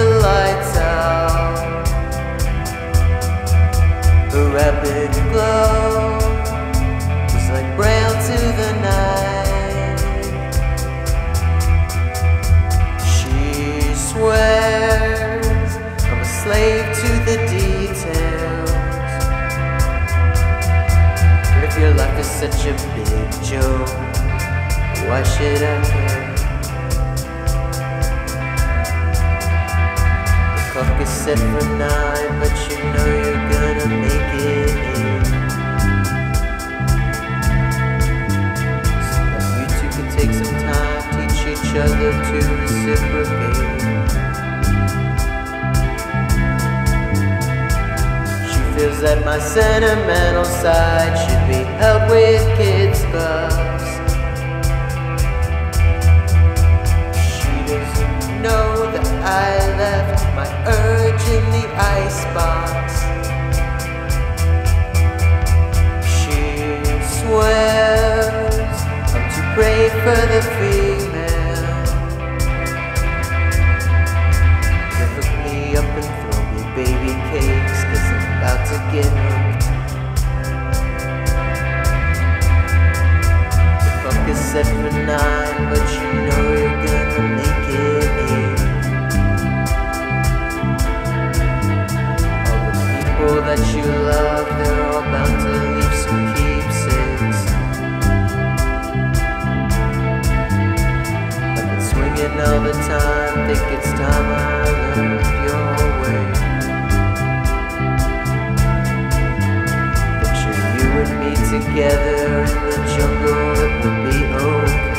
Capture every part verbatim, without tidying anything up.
the lights out, the rapid glow was like braille to the night. She swears I'm a slave to the details, but if your life is such a big joke, why should I care? The clock is set for nine, but you know you're gonna make it in, so that you two can take some time, teach each other to reciprocate. She feels that my sentimental side should be held with kids' gloves. She doesn't know that I left my urge in the icebox. She swears I'm too brave for the female. So hook me up and throw me baby cakes, cause I'm about to get hooked. The clock is set for nine, but you know you're gonna make it eight. That you love, they're all bound to leave some keepsakes. I've been swinging all the time, think it's time I learned your way. Picture you and me together in the jungle, it will be okay.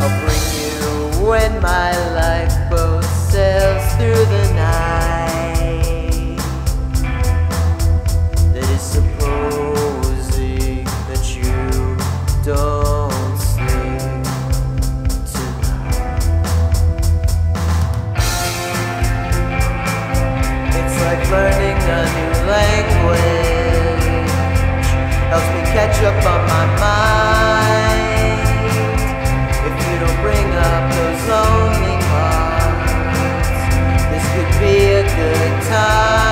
I'll bring you when my lifeboat through the night that is supposing that you don't sleep tonight. It's like learning a new language, helps me catch up on my mind. If you don't bring up those lonely hearts, be a good time.